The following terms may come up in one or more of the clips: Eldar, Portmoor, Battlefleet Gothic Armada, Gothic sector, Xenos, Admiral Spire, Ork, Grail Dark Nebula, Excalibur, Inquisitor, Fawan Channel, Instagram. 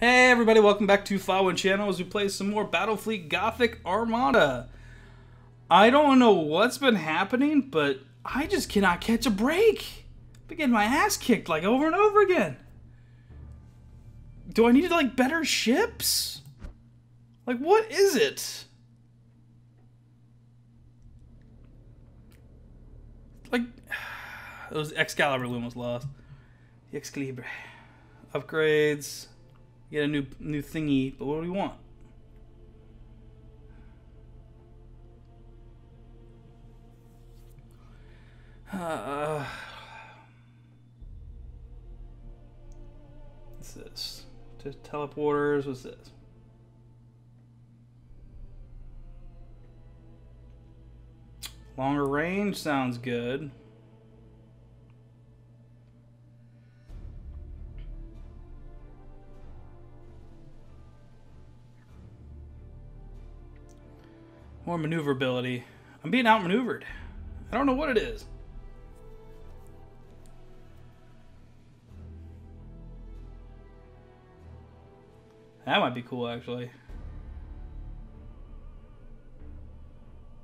Hey everybody, welcome back to Fawan Channel as we play some more Battlefleet Gothic Armada. I don't know what's been happening, but I just cannot catch a break. I've been getting my ass kicked like over and over again. Do I need like better ships? Like what is it? Like those Excalibur loom was lost. The Excalibur. Upgrades. Get a new thingy, but what do we want? What's this? Just teleporters. What's this? Longer range sounds good. More maneuverability. I'm being outmaneuvered. I don't know what it is. That might be cool, actually.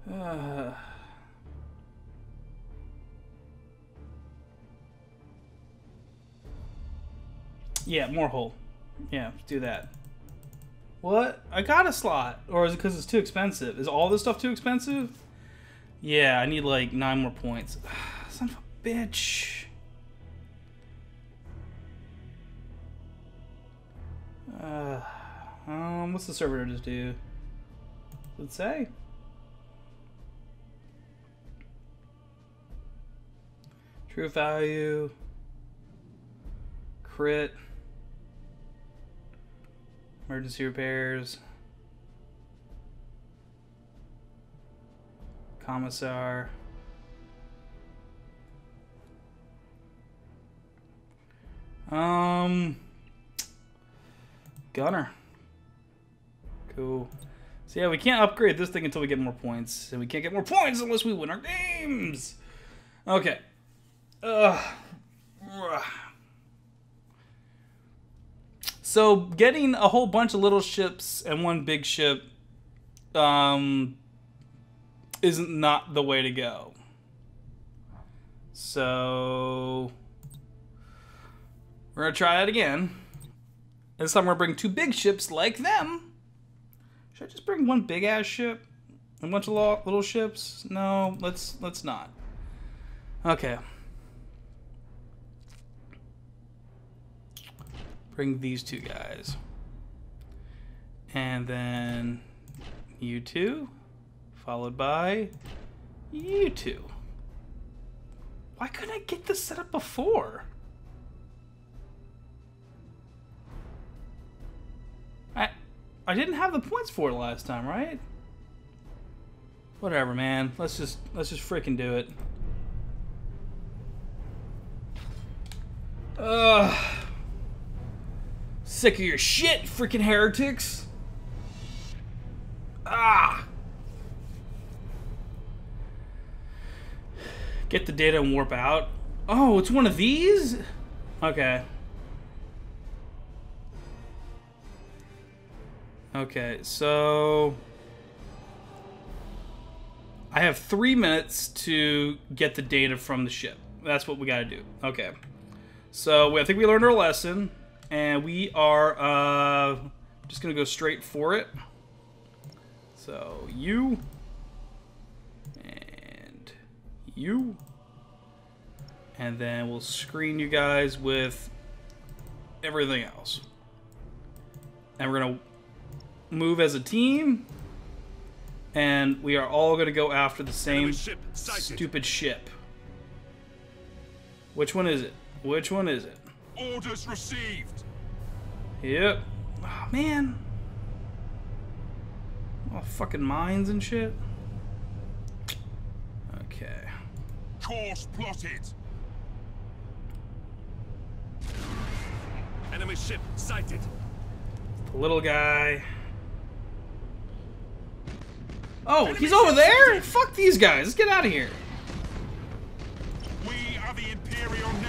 Yeah, more hull. Yeah, let's do that. What? I got a slot. Or is it because it's too expensive? Is all this stuff too expensive? Yeah, I need like 9 more points. Son of a bitch. What's the servitor just do? Let's say. True value. Crit. Emergency repairs. Commissar. Gunner. Cool. So yeah, we can't upgrade this thing until we get more points. And we can't get more points unless we win our games. Okay. So, getting a whole bunch of little ships and one big ship isn't not the way to go. So, we're going to try that again. This time we're going to bring 2 big ships like them. Should I just bring one big-ass ship? A bunch of little ships? No, let's not. Okay. Bring these 2 guys. And then you 2, followed by you 2. Why couldn't I get this set up before? I didn't have the points for it last time, right? Whatever, man. Let's just freaking do it. Ugh. Sick of your shit, freaking heretics. Ah! Get the data and warp out. Oh, it's one of these? Okay. Okay, so I have 3 minutes to get the data from the ship. That's what we gotta do. Okay. So I think we learned our lesson. And we are just going to go straight for it. So you and you. And then we'll screen you guys with everything else. And we're going to move as a team. And we are all going to go after the same stupid ship. Which one is it? Which one is it? Orders received. Yep. Oh, man. All fucking mines and shit. Okay. Course plotted. Enemy ship sighted. The little guy. Oh, enemy he's over there? Sighted. Fuck these guys. Let's get out of here. We are the Imperial Navy.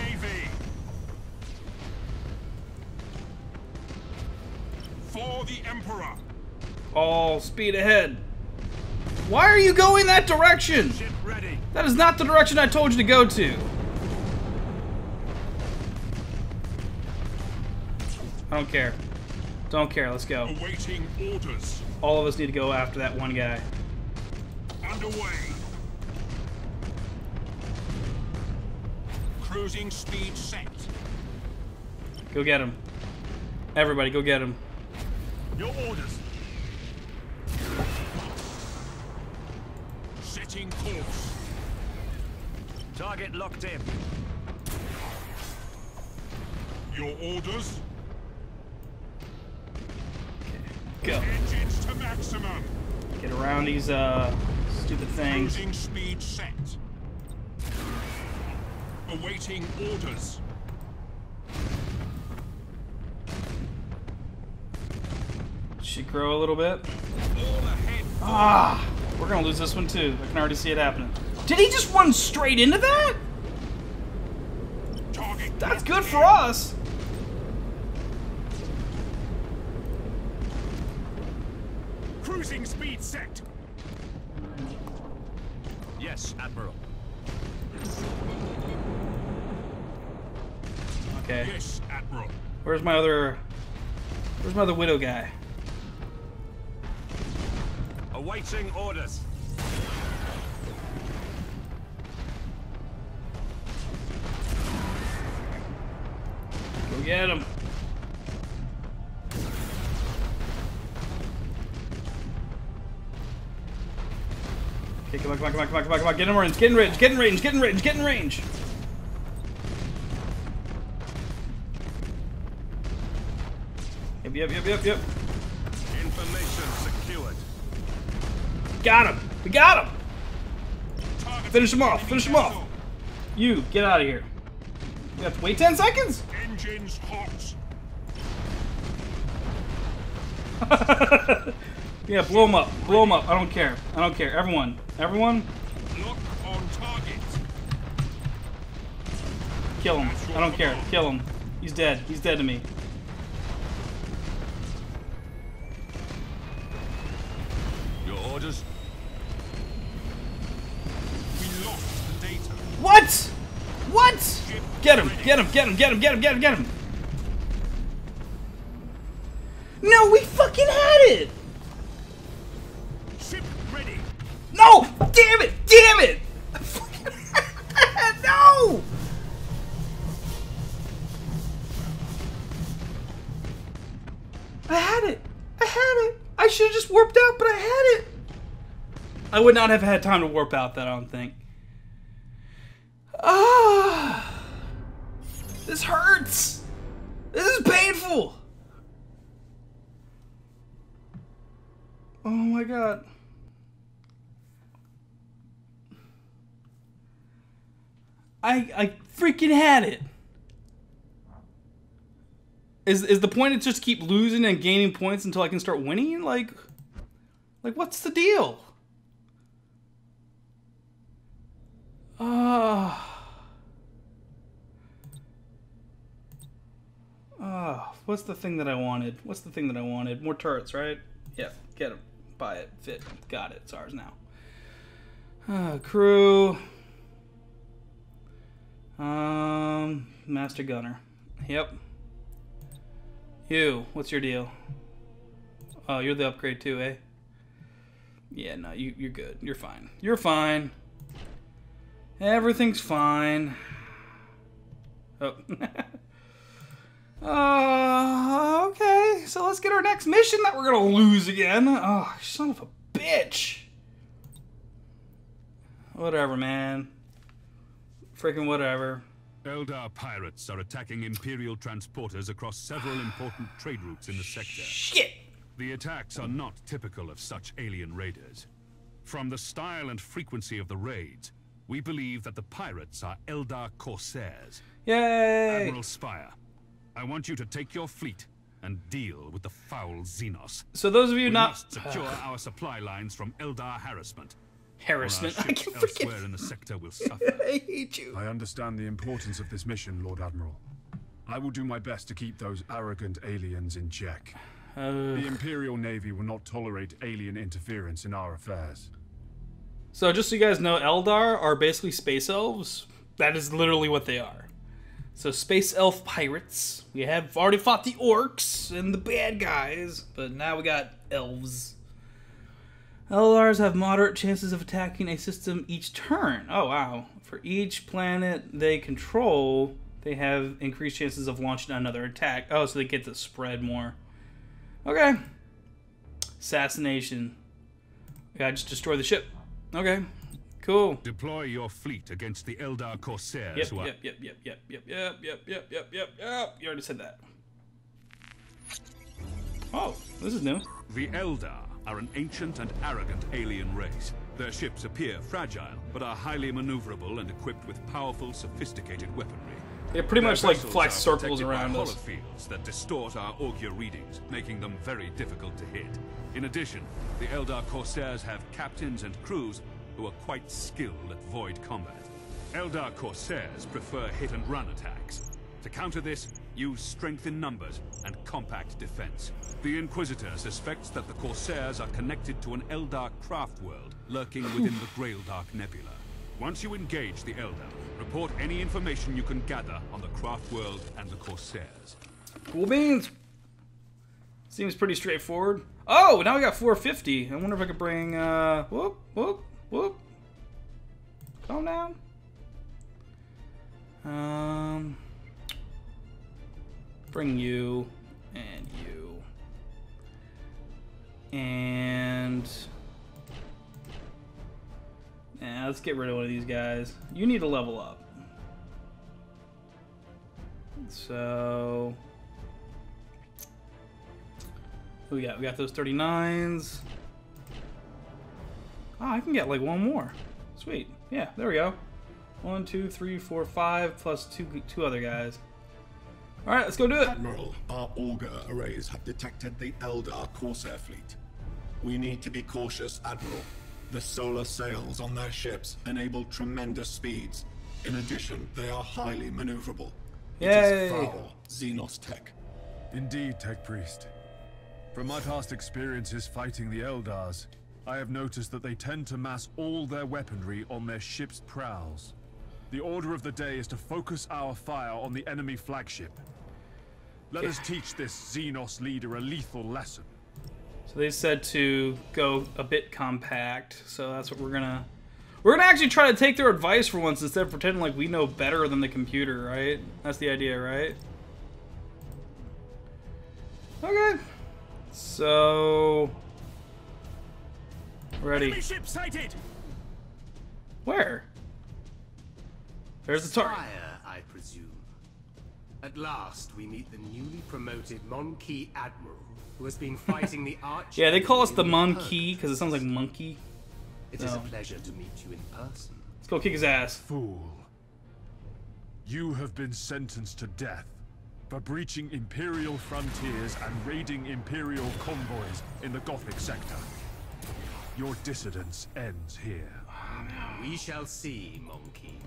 for the Emperor. All speed ahead. Why are you going that direction? Ship ready. That is not the direction I told you to go to. I don't care. Don't care. Let's go. Awaiting orders. All of us need to go after that one guy. Underway. Cruising speed set. Go get him. Everybody, go get him. Your orders. Setting course. Target locked in. Your orders. Go. Engines to maximum. Get around these stupid things. Cruising speed set. Awaiting orders. Should grow a little bit. Ah, we're gonna lose this one too. I can already see it happening. Did he just run straight into that? Target. That's good for us. Cruising speed set. Yes, Admiral. Okay. Yes, Admiral. Where's my other widow guy? Awaiting orders. Go get him. Okay, come on, come on, come on, come on, come on, come on, get in range, get in range, get in range, get in range, get in range. Yep, yep, yep, yep, yep. Information secured. Got him! We got him! Finish him off, finish him off! You, get out of here. You have to wait 10 seconds? Engines hot. Yeah, blow him up. Blow him up. I don't care. I don't care. Everyone. Everyone. Lock on target. Kill him. I don't care. Kill him. He's dead. He's dead to me. Your orders. We lost the data. What? What? Get him. Get him. Get him. Get him. Get him. Get him. Get him. No, we fucking had it. No! Damn it! Damn it! No! I had it! I had it! I should have just warped out, but I had it! I would not have had time to warp out that, I don't think. Ah! This hurts! This is painful! Oh my god. I freaking had it. Is the point to just keep losing and gaining points until I can start winning? Like what's the deal? What's the thing that I wanted? What's the thing that I wanted? More turrets, right? Yeah, get them. Buy it. Fit. Got it. It's ours now. Crew. Master Gunner. Yep. You, what's your deal? Oh, you're the upgrade too, eh? Yeah, no, you're good. You're fine. You're fine. Everything's fine. Oh. Okay. So let's get our next mission that we're gonna lose again. Oh, son of a bitch. Whatever, man. Freaking whatever. Eldar pirates are attacking Imperial transporters across several important trade routes in the sector. Shit! The attacks are not typical of such alien raiders. From the style and frequency of the raids, we believe that the pirates are Eldar corsairs. Yay! Admiral Spire, I want you to take your fleet and deal with the foul Xenos. So those of you we must secure our supply lines from Eldar harassment. Harassment. I can't freaking... in the sector will suffer. I hate you. I understand the importance of this mission, Lord Admiral. I will do my best to keep those arrogant aliens in check. The Imperial Navy will not tolerate alien interference in our affairs. So just so you guys know, Eldar are basically space elves. That is literally what they are. So space elf pirates. We have already fought the orcs and the bad guys, but now we got elves. Eldars have moderate chances of attacking a system each turn. Oh, wow. For each planet they control, they have increased chances of launching another attack. Oh, so they get to spread more. Okay. Assassination. Yeah, just destroy the ship. Okay. Cool. Deploy your fleet against the Eldar Corsairs. Yep. You already said that. Oh, this is new. The Eldar are an ancient and arrogant alien race. Their ships appear fragile, but are highly maneuverable and equipped with powerful, sophisticated weaponry. They pretty much like fly circles around us. Fields that distort our augur readings, making them very difficult to hit. In addition, the Eldar Corsairs have captains and crews who are quite skilled at void combat. Eldar Corsairs prefer hit-and-run attacks. To counter this, use strength in numbers and compact defense. The Inquisitor suspects that the Corsairs are connected to an Eldar craft world lurking within the Grail Dark Nebula. Once you engage the Eldar, report any information you can gather on the craft world and the Corsairs. Cool beans! Seems pretty straightforward. Oh, now we got 450. I wonder if I could bring, whoop. Calm down. Bring you and you. And yeah, let's get rid of one of these guys. You need to level up. So who we got? We got those 39s. Oh, I can get like one more. Sweet. Yeah, there we go. 1, 2, 3, 4, 5 plus two other guys. All right, let's go do it. Admiral, our auger arrays have detected the Eldar Corsair fleet. We need to be cautious, Admiral. The solar sails on their ships enable tremendous speeds. In addition, they are highly maneuverable. Yay. It is foul Xenos tech. Indeed, Tech Priest. From my past experiences fighting the Eldars, I have noticed that they tend to mass all their weaponry on their ship's prows. The order of the day is to focus our fire on the enemy flagship. Let us teach this Xenos leader a lethal lesson. So they said to go a bit compact, so that's what we're gonna... We're gonna actually try to take their advice for once instead of pretending like we know better than the computer, right? That's the idea, right? Okay. So... Ready. Enemy ship sighted. Where? There's the target. Spire, I presume. At last, we meet the newly promoted Monkey Admiral, who has been fighting the Arch. Yeah, they call us the Monkey because it sounds like monkey. It is a pleasure to meet you in person. Let's go kick his ass. Fool. You have been sentenced to death for breaching Imperial frontiers and raiding Imperial convoys in the Gothic sector. Your dissidence ends here. Oh, no. We shall see, Monkey.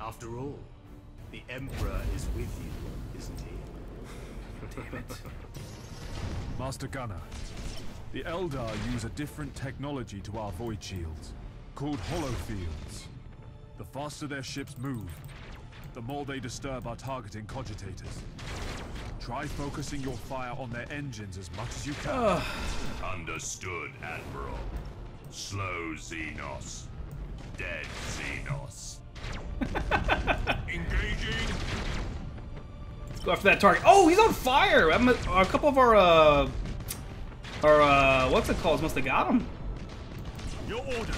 After all, the Emperor is with you, isn't he? Damn it. Master Gunner, the Eldar use a different technology to our void shields, called hollow fields. The faster their ships move, the more they disturb our targeting cogitators. Try focusing your fire on their engines as much as you can. Understood, Admiral. Slow Xenos. Dead Xenos. Engaging. Let's go after that target. Oh, he's on fire! A couple of our what's it called? Must have got him. Your orders.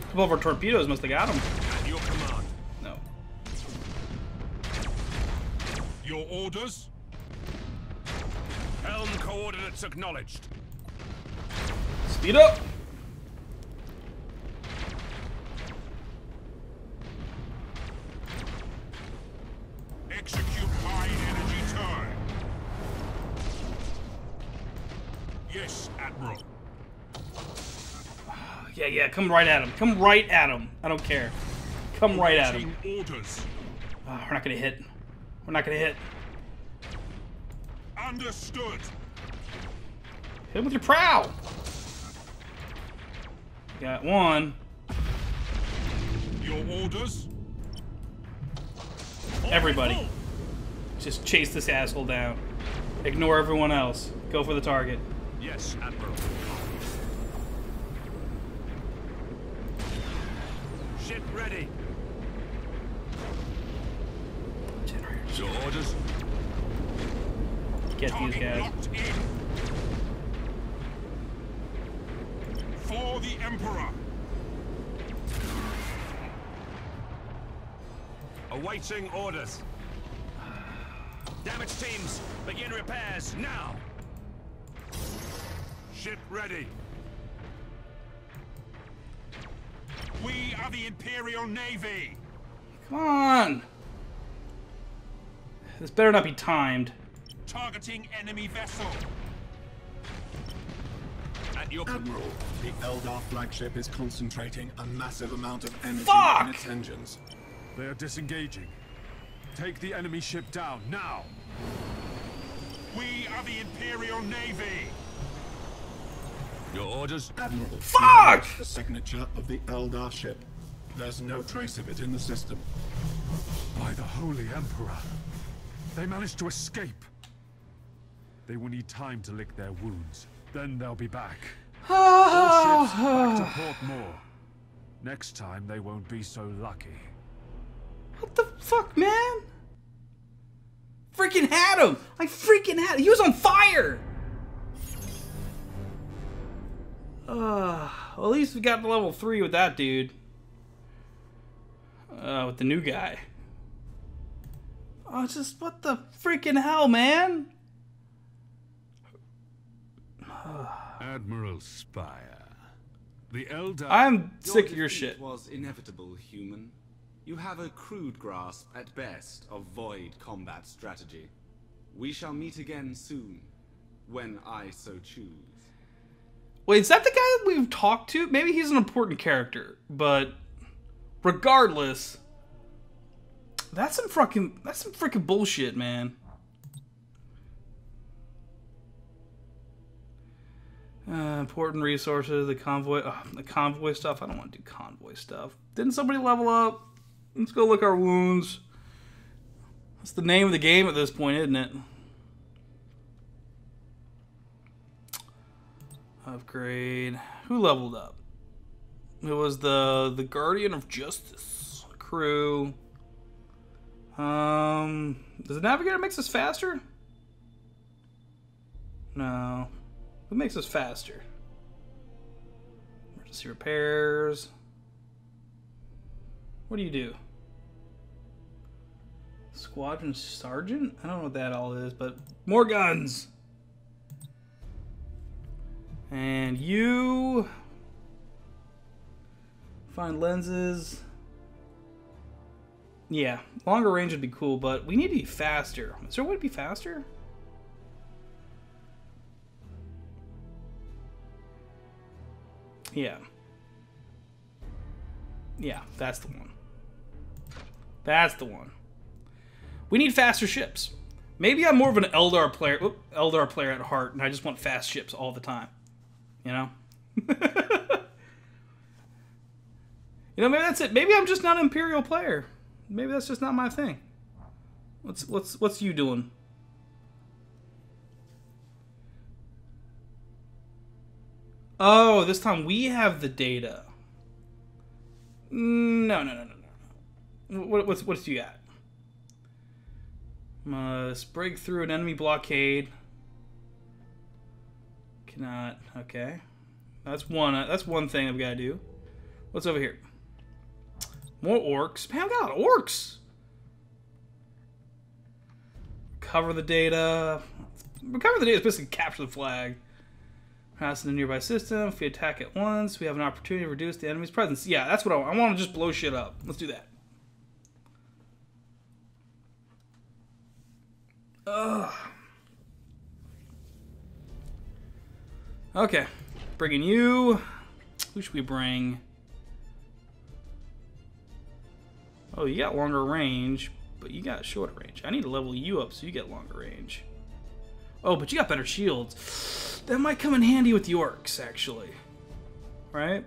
A couple of our torpedoes must have got him. At your command. No. Your orders. Helm coordinates acknowledged. Speed up. Execute high energy turn. Yes, Admiral. Yeah, come right at him. Come right at him. I don't care. Come right at him. Orders. We're not gonna hit. Understood. Hit him with your prow. Got one. Your orders. Everybody. Just chase this asshole down. Ignore everyone else. Go for the target. Yes, Admiral. Ship ready. Generator. Your orders. Get these guys. For the Emperor. Awaiting orders. Damage teams, begin repairs now. Ship ready. We are the Imperial Navy. Come on. This better not be timed. Targeting enemy vessel. At your Admiral, the Eldar flagship is concentrating a massive amount of energy in its engines. They are disengaging. Take the enemy ship down, now! We are the Imperial Navy! Your orders? Admiral, fuck! The signature of the Eldar ship. There's no trace of it in the system. By the Holy Emperor. They managed to escape. They will need time to lick their wounds. Then they'll be back. All ships back to Portmoor. Next time they won't be so lucky. What the fuck, man? Freaking had him! I freaking had him! He was on fire! Well, at least we got to level 3 with that dude. With the new guy. Oh, just what the freaking hell, man? Admiral Spire. The Eldar... I'm sick of your shit. Was inevitable, human. You have a crude grasp, at best, of void combat strategy. We shall meet again soon, when I so choose. Wait, is that the guy that we've talked to? Maybe he's an important character, but regardless, that's some freaking bullshit, man. Important resources, the convoy, the convoy stuff. I don't want to do convoy stuff. Didn't somebody level up? Let's go look our wounds. That's the name of the game at this point, isn't it? Upgrade. Who leveled up? It was the Guardian of Justice crew. Does the Navigator make us faster? No. Who makes us faster? Emergency repairs. What do you do? Squadron Sergeant? I don't know what that all is, but more guns! And you... Find lenses. Yeah, longer range would be cool, but we need to be faster. Is there a way to be faster? Yeah. Yeah, that's the one. That's the one. We need faster ships. Maybe I'm more of an Eldar player, at heart, and I just want fast ships all the time. You know? You know, maybe that's it. Maybe I'm just not an Imperial player. Maybe that's just not my thing. What's you doing? Oh, this time we have the data. No. What's you got? Must break through an enemy blockade. Cannot. Okay, that's one. That's one thing I've got to do. What's over here? More orcs. Man, I've got a lot of orcs. Recover the data. Recover the data is basically capture the flag. Pass in the nearby system. If we attack at once, we have an opportunity to reduce the enemy's presence. Yeah, that's what I want. I want to just blow shit up. Let's do that. Ugh. Okay. Bringing you. Who should we bring? Oh, you got longer range, but you got shorter range. I need to level you up so you get longer range. Oh, but you got better shields. That might come in handy with the orcs, actually. Right?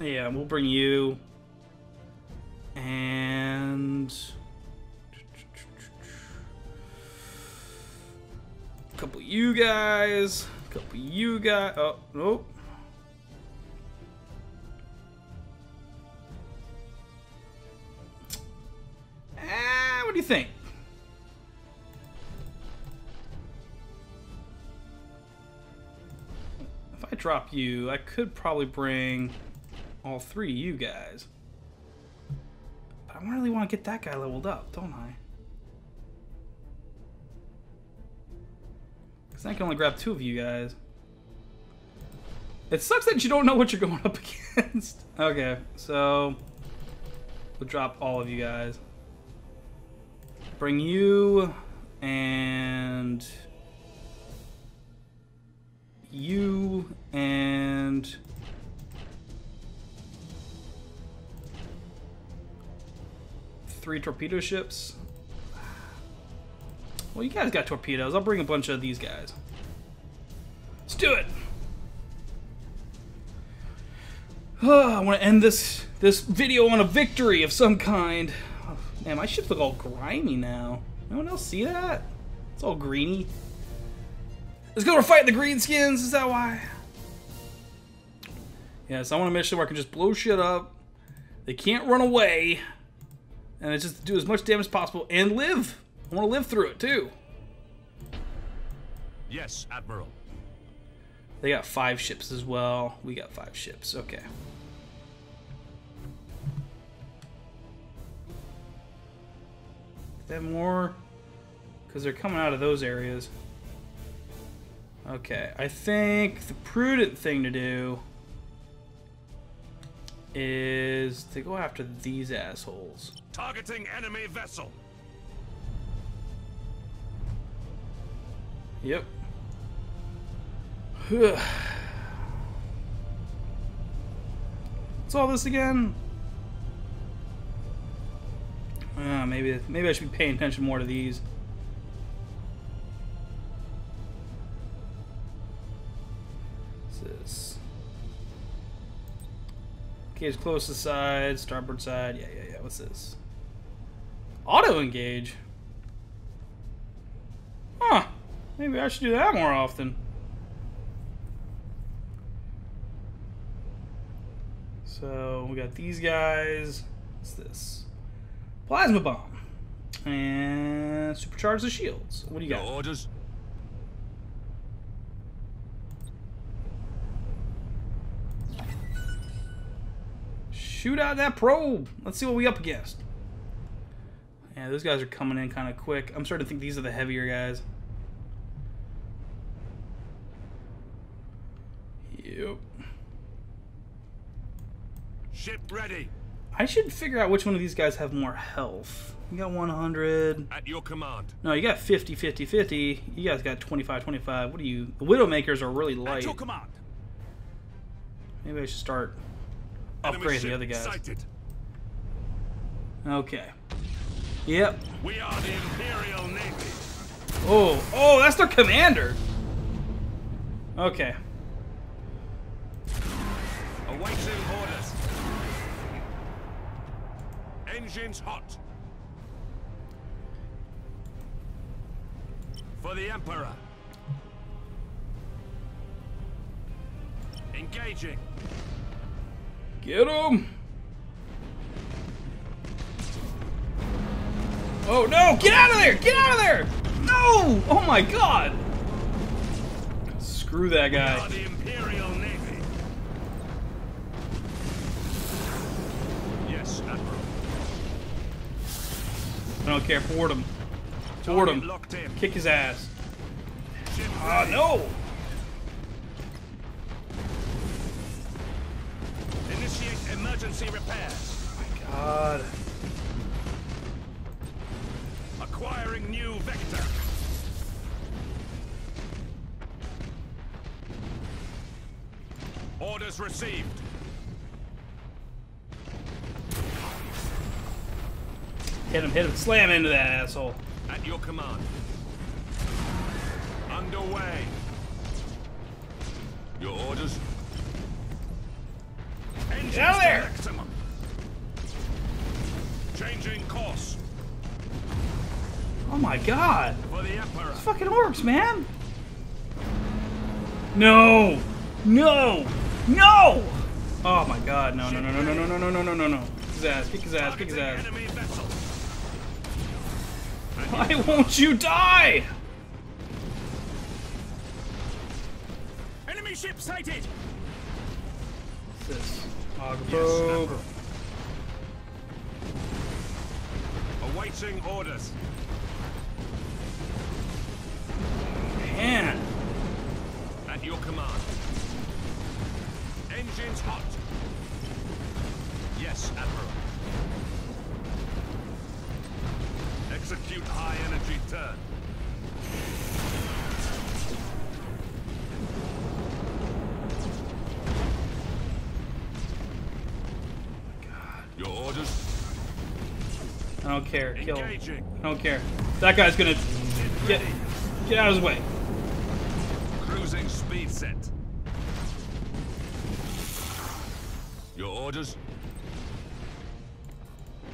Yeah, we'll bring you. And a couple you guys. A couple you guys. Oh, nope. Ah, what do you think? If I drop you, I could probably bring all three of you guys. But I really want to get that guy leveled up, don't I? Because I can only grab two of you guys. It sucks that you don't know what you're going up against. Okay, so we'll drop all of you guys. Bring you and you and three torpedo ships. Well, you guys got torpedoes. I'll bring a bunch of these guys. Let's do it. Oh, I want to end this video on a victory of some kind. Man, my ships look all grimy now. No one else see that? It's all greeny. Let's go, we're fighting the greenskins, is that why? Yes, I want a mission where I can just blow shit up. They can't run away. And it's just do as much damage as possible and live. I want to live through it too. Yes, Admiral. They got 5 ships as well. We got 5 ships, okay. That more because they're coming out of those areas. Okay, I think the prudent thing to do is to go after these assholes. Targeting enemy vessel. Yep. What's all this again? Maybe I should be paying attention more to these. What's this? Okay, it's close to side, starboard side. Yeah. What's this? Auto engage. Huh. Maybe I should do that more often. So we got these guys. What's this? Plasma bomb and supercharge the shields. What do you got? No orders. Shoot out that probe. Let's see what we up against. Yeah, those guys are coming in kind of quick. I'm starting to think these are the heavier guys. Yep. Ship ready. I should figure out which one of these guys have more health. You got 100. At your command. No, you got 50, 50, 50. You guys got 25, 25. What are you? The Widowmakers are really light. At your command. Maybe I should start upgrading the other guys. Sighted. Okay. Yep. We are the Imperial Navy. Oh, that's their commander. Okay. Awaiting orders. Engines hot. For the Emperor. Engaging. Get him. Oh no, get out of there! Get out of there! No! Oh my god! Screw that guy. We are the Imperial Navy. Yes, Admiral. I don't care. Board him. Board him. Kick his ass. Ah, no! Initiate emergency repairs. Oh my god. Acquiring new vector. Orders received. Hit him, slam into that asshole. At At your command. Underway. Your orders. Engines to maximum. Changing course. Oh my god. For the Emperor. It's fucking orcs, man. No. No. No. Oh my god. No, no, no, no, no, no, no, no, no, no, no. Kick his ass. Kick his ass. Kick his ass. Why won't you die? Enemy ship sighted. What's this? Yes, awaiting orders. Man. At your command. Engines hot. Yes, Admiral. Execute high energy turn. God. Your orders. I don't care. Kill him. I don't care. That guy's gonna get out of his way. Cruising speed set. Your orders.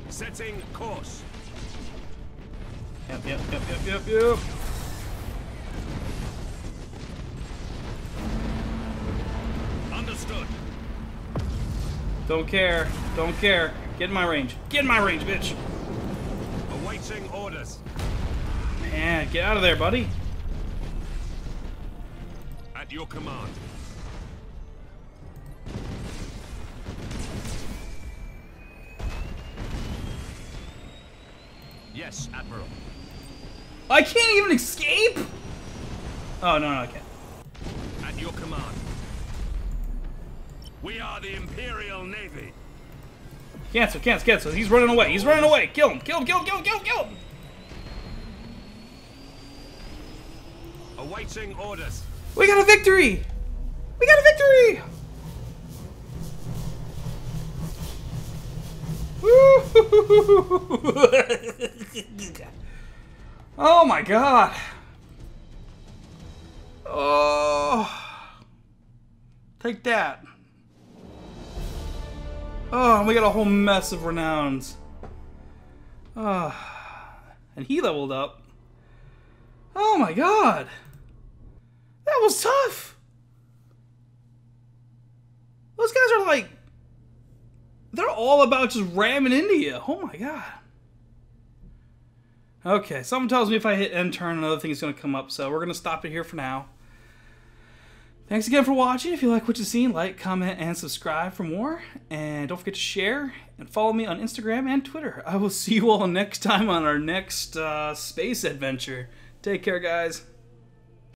Setting course. Yep, yep, yep, yep, yep, yep. Understood. Don't care. Don't care. Get in my range. Get in my range, bitch. Awaiting orders. Man, get out of there, buddy. At your command. Yes, Admiral. I can't even escape? Oh, no, no, I can't. At your command. We are the Imperial Navy. Cancel, cancel, cancel. He's running away. He's running away. Kill him. Kill him, kill him, kill him, kill him, kill him. Awaiting orders. We got a victory. We got a victory. Oh my god. Oh. Take that. Oh, and we got a whole mess of renowns. Oh. And he leveled up. Oh my god. That was tough. Those guys are like... They're all about just ramming into you. Oh my god. Okay, someone tells me if I hit end turn, another thing is going to come up, so we're going to stop it here for now. Thanks again for watching. If you like what you've seen, like, comment, and subscribe for more. And don't forget to share and follow me on Instagram and Twitter. I will see you all next time on our next space adventure. Take care, guys.